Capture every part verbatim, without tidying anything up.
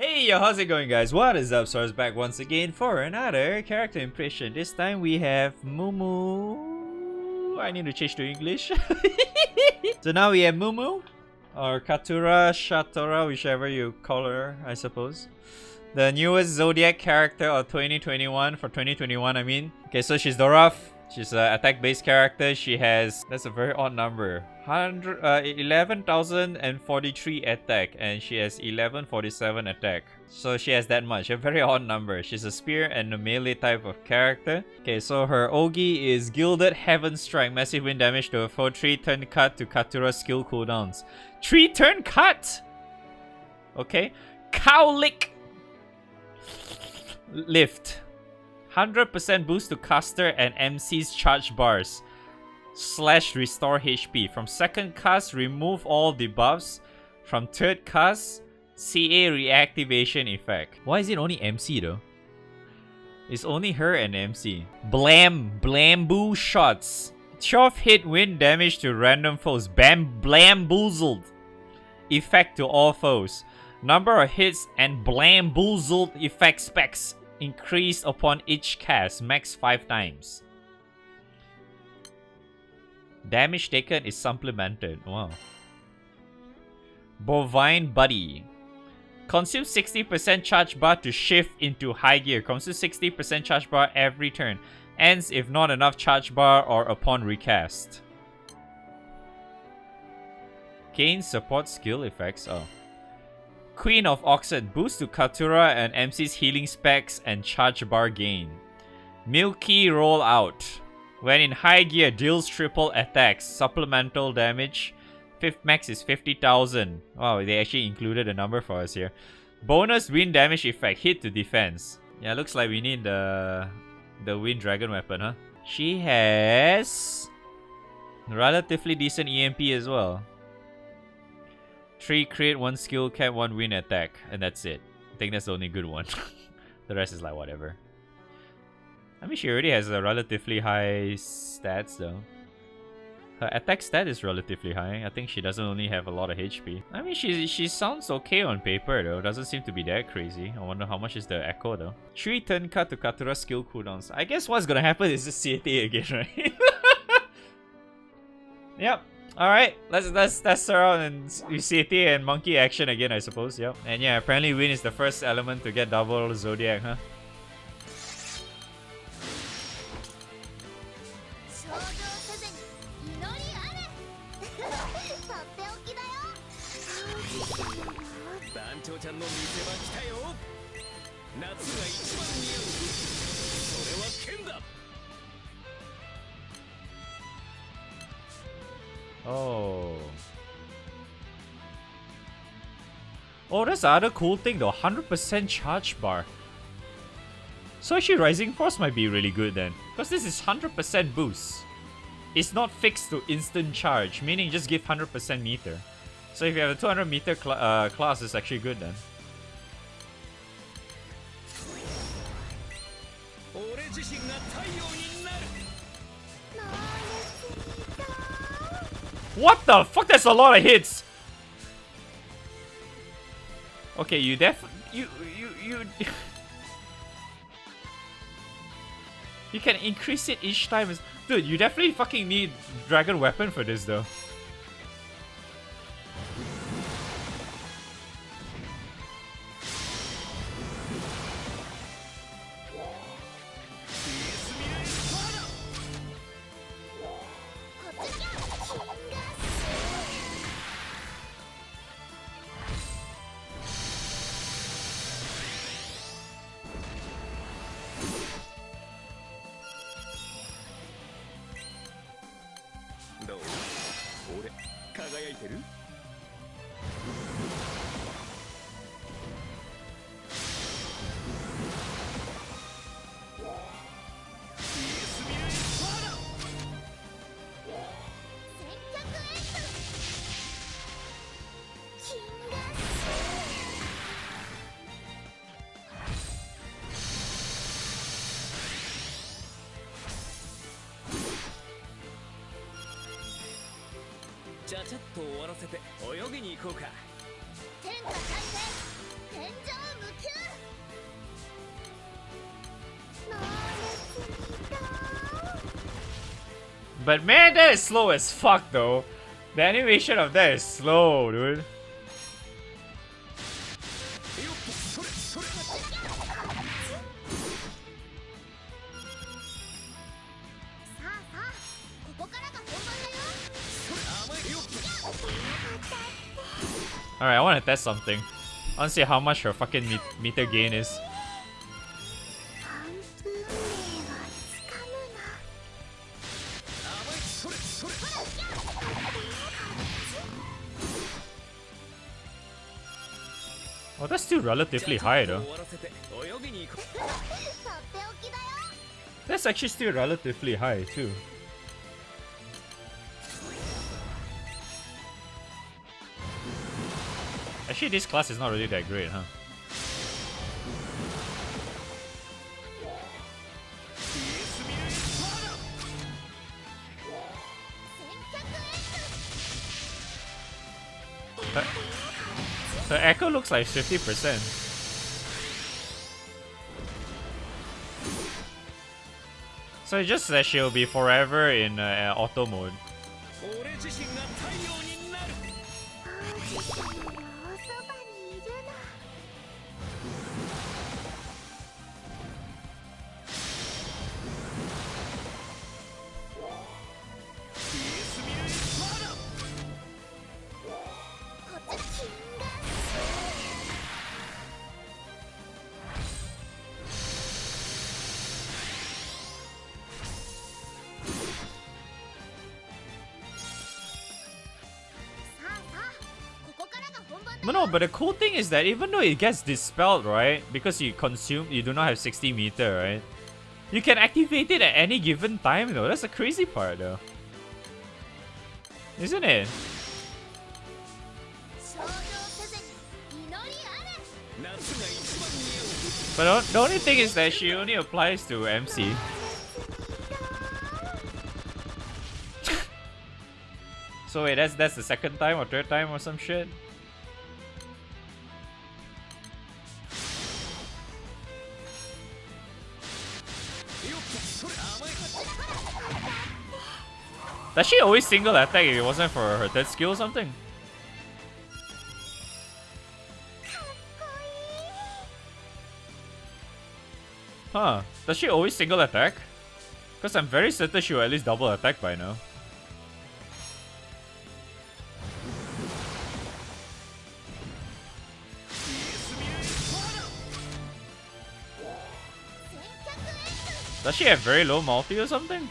Hey yo, how's it going guys? What is up? Sora's back once again for another character impression. This time we have Mumu. I need to change to English. So now we have Mumu or Catura, Shatora, whichever you call her, I suppose. The newest Zodiac character of twenty twenty-one, for twenty twenty-one I mean. Okay, so she's Doraf. She's an attack-based character. She has, that's a very odd number, uh, eleven thousand forty-three attack, and she has eleven forty-seven attack. So she has that much, a very odd number. She's a spear and a melee type of character. Okay, so her Ogi is Gilded Heaven Strike, massive wind damage to a foe, three turn cut to Catura skill cooldowns. three turn cut! Okay. Cowlick Lift. one hundred percent boost to caster and M C's charge bars. Slash restore H P. From second cast, remove all debuffs. From third cast, C A reactivation effect. Why is it only M C though? It's only her and M C. Blam, blamboozled shots. twelve hit wind damage to random foes. Bam, blamboozled effect to all foes. Number of hits and blamboozled effect specs increased upon each cast, max five times. Damage taken is supplemented. Wow. Bovine buddy. Consume sixty percent charge bar to shift into high gear. Consume sixty percent charge bar every turn. Ends if not enough charge bar or upon recast. Gain support skill effects. Oh. Queen of Oxide, boost to Catura and M C's healing specs and charge bar gain. Milky Rollout. When in high gear, deals triple attacks. Supplemental damage. Fifth max is fifty thousand. Wow, they actually included a number for us here. Bonus wind damage effect. Hit to defense. Yeah, looks like we need the, the wind dragon weapon, huh? She has relatively decent E M P as well. three crit, one skill cap, one win attack, and that's it. I think that's the only good one. The rest is like whatever. I mean, she already has a relatively high stats though. Her attack stat is relatively high. I think she doesn't only have a lot of H P. I mean, she she sounds okay on paper though. Doesn't seem to be that crazy. I wonder how much is the echo though. three turn cut to Catura skill cooldowns. I guess what's gonna happen is just C T A again, right? Yep. Alright, let's let's test her out and C T and monkey action again, I suppose. Yep. And yeah, apparently wind is the first element to get double Zodiac, huh? Oh. Oh, that's the other cool thing though. one hundred percent charge bar. So actually Rising Force might be really good then. Because this is one hundred percent boost. It's not fixed to instant charge. Meaning just give one hundred percent meter. So if you have a two hundred meter cl uh, class, it's actually good then. What the fuck? That's a lot of hits. Okay, you def you you you you can increase it each time. Dude, you definitely fucking need dragon weapon for this though. But man, that is slow as fuck though. The animation of that is slow, dude. Alright, I wanna test something. I wanna see how much her fucking me meter gain is. Oh, that's still relatively high though. That's actually still relatively high too. Actually, this class is not really that great, huh? The, the echo looks like fifty percent. So it's just that she'll be forever in uh, auto mode. No, but the cool thing is that even though it gets dispelled, right, because you consume, you do not have sixty meter, right, you can activate it at any given time though. That's the crazy part though, isn't it? But the only thing is that she only applies to M C. So wait, that's, that's the second time or third time or some shit? Does she always single attack if it wasn't for her third skill or something? Huh, does she always single attack? Because I'm very certain she will at least double attack by now. Does she have very low multi or something?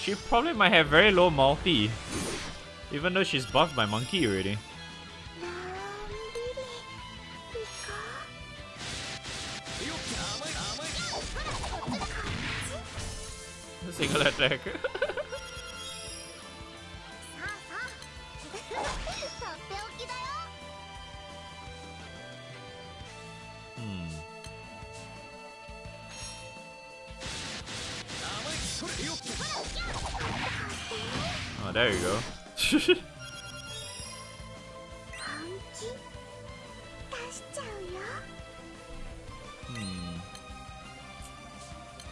She probably might have very low multi, even though she's buffed by monkey already. Single attack. There you go. Hmm.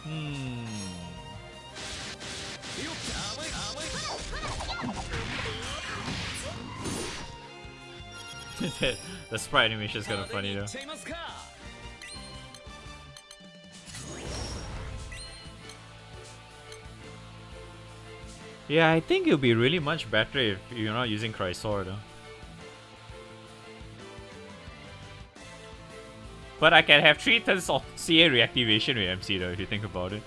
Hmm. the, the sprite animation is kind of funny though. Yeah, I think it'll be really much better if you're not using Chrysaor though. But I can have three turns of C A reactivation with M C though, if you think about it.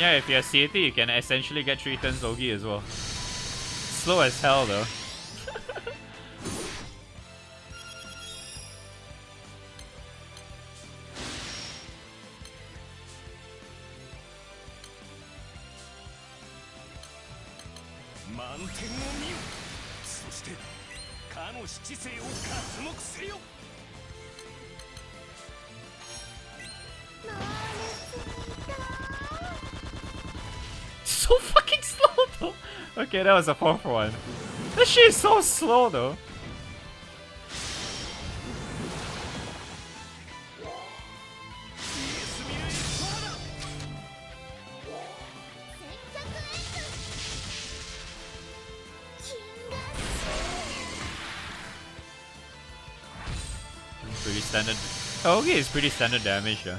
Yeah, if you have C A T, you can essentially get three turns Ogi as well. Slow as hell though. So fucking slow though. Okay, that was a four for one. That shit is so slow though. Pretty standard. Oh, okay, it's pretty standard damage, yeah.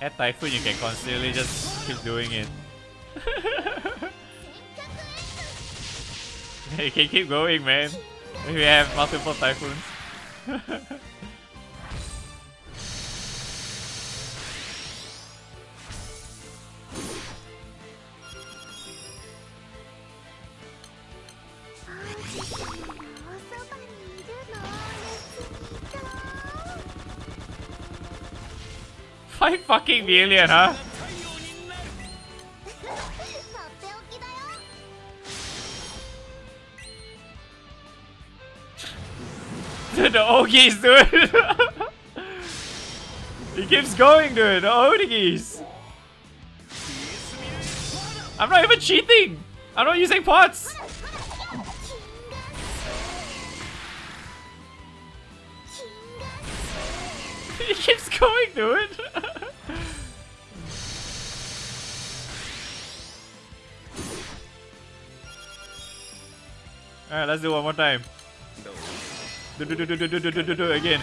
At Typhoon, you can constantly just keep doing it. You can keep going, man. If you have multiple Typhoons. Five fucking million, huh? Dude, the Ogi's, dude! He keeps going, dude! The Ogi's! I'm not even cheating! I'm not using pots! He keeps going, dude! Alright, let's do one more time. Do do do do do do do do do, do again.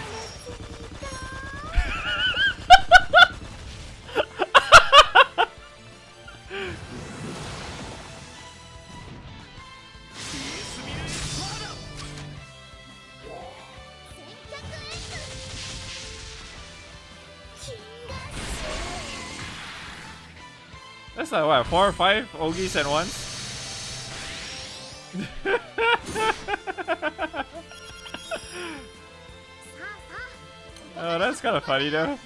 That's like what, four or five Ogis at once? Oh, that's kind of funny though.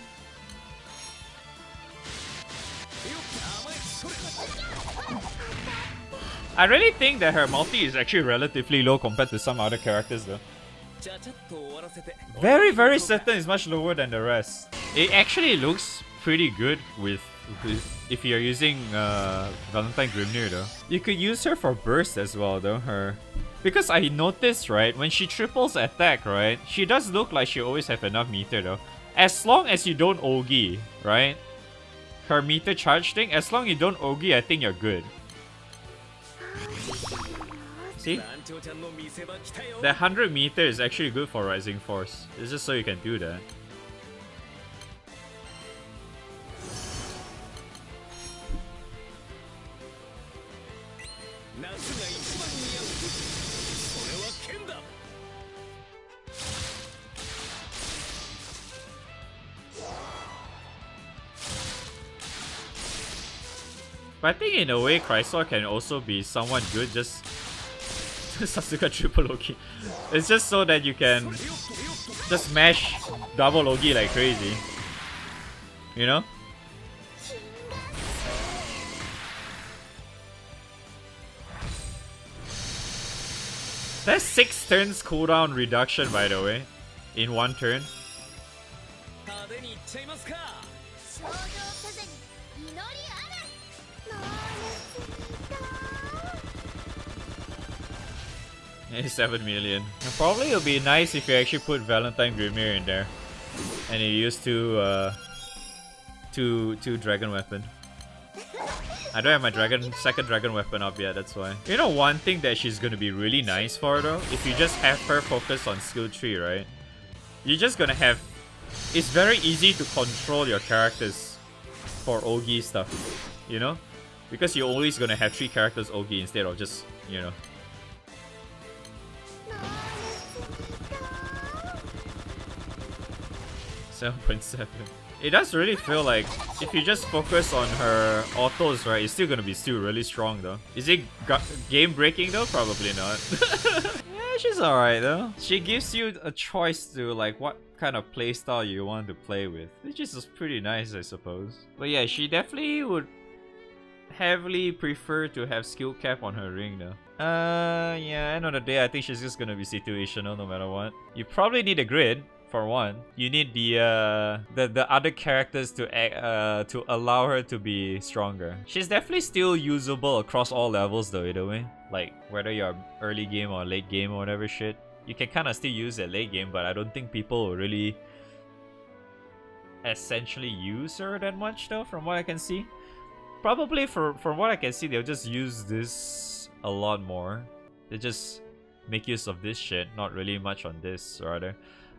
I really think that her multi is actually relatively low compared to some other characters though. Very, very certain is much lower than the rest. It actually looks pretty good with, with if you're using uh, Valentine Grimnir though. You could use her for burst as well though, her. Because I noticed, right, when she triples attack, right, she does look like she always have enough meter though. As long as you don't Ogi, right? Her meter charge thing, as long as you don't Ogi, I think you're good. See? That one hundred meter is actually good for Rising Force. It's just so you can do that. But I think in a way, Chrysaor can also be somewhat good, just Sasuke triple Ogi. It's just so that you can just mash double Ogi like crazy. You know? That's six turns cooldown reduction, by the way, in one turn. seven million. And probably it would be nice if you actually put Valentine Grimnir in there. And you use two, uh, two, two dragon weapon. I don't have my dragon, second dragon weapon up yet, that's why. You know one thing that she's gonna be really nice for though? If you just have her focus on skill tree, right? You're just gonna have... It's very easy to control your characters for Ogi stuff, you know? Because you're always gonna have three characters Ogi instead of just, you know... seven point seven. It does really feel like if you just focus on her autos, right, it's still gonna be still really strong though. Is it game breaking though? Probably not. Yeah, she's alright though. She gives you a choice to like what kind of playstyle you want to play with, which is pretty nice, I suppose. But yeah, she definitely would heavily prefer to have skill cap on her ring though. Uh, yeah, end of the day, I think she's just gonna be situational no matter what. You probably need a grid. For one, you need the uh, the the other characters to act, uh to allow her to be stronger. She's definitely still usable across all levels though, either way. Like whether you're early game or late game or whatever shit, you can kind of still use it late game. But I don't think people will really essentially use her that much though, from what I can see. Probably for from what I can see, they'll just use this a lot more. They just make use of this shit, not really much on this rather.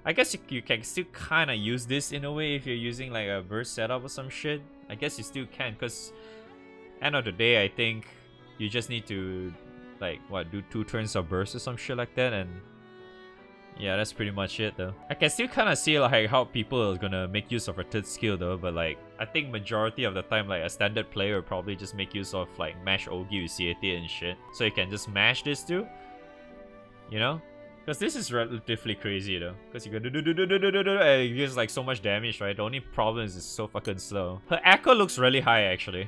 I guess you, you can still kind of use this in a way if you're using like a burst setup or some shit. I guess you still can, because end of the day, I think you just need to like, what, do two turns of burst or some shit like that, and yeah, that's pretty much it though. I can still kind of see like how people are gonna make use of her third skill though, but like, I think majority of the time like a standard player will probably just make use of like mash Ogi with C A T and shit. So you can just mash this too, you know? Because this is relatively crazy though. Because you go do do do do do do do do and it gives like so much damage, right? The only problem is it's so fucking slow. Her echo looks really high actually.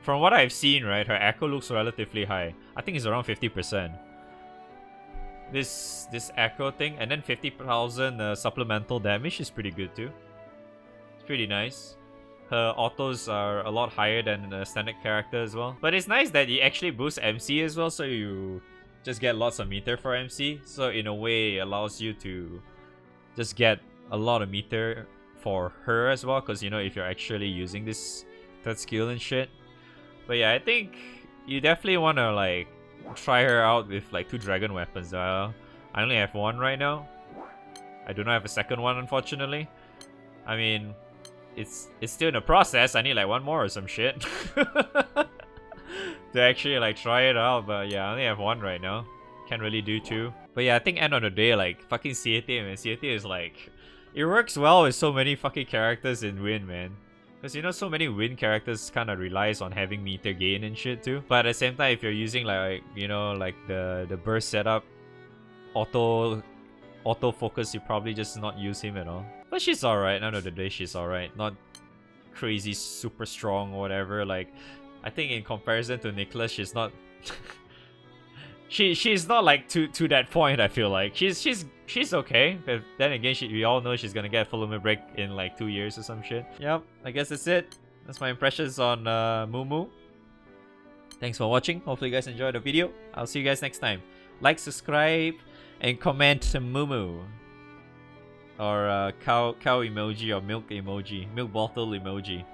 From what I've seen, right, her echo looks relatively high. I think it's around fifty percent. This this echo thing, and then fifty thousand uh, supplemental damage is pretty good too. It's pretty nice. Her autos are a lot higher than the standard character as well. But it's nice that you actually boost M C as well, so you just get lots of meter for M C, so in a way it allows you to just get a lot of meter for her as well, because you know, if you're actually using this third skill and shit. But yeah, I think you definitely want to like try her out with like two dragon weapons. uh, I only have one right now. I do not have a second one, unfortunately. I mean, it's it's still in the process. I need like one more or some shit to actually like try it out, but yeah, I only have one right now. Can't really do two. But yeah, I think end of the day, like fucking C A T, man. C A T is like, it works well with so many fucking characters in Win, man. Because you know, so many Win characters kind of relies on having meter gain and shit too. But at the same time, if you're using like, you know, like the, the burst setup, auto auto focus, you probably just not use him at all. But she's alright, end of the day, she's alright. Not crazy, super strong or whatever, like I think in comparison to Nicholas, she's not she she's not like to to that point. I feel like she's she's she's okay, but then again, she, we all know she's gonna get full limit break in like two years or some shit. Yep, I guess that's it. That's my impressions on uh, Mumu. Thanks for watching. Hopefully you guys enjoyed the video. I'll see you guys next time. Like, subscribe, and comment to Mumu, or uh, cow cow emoji, or milk emoji, milk bottle emoji.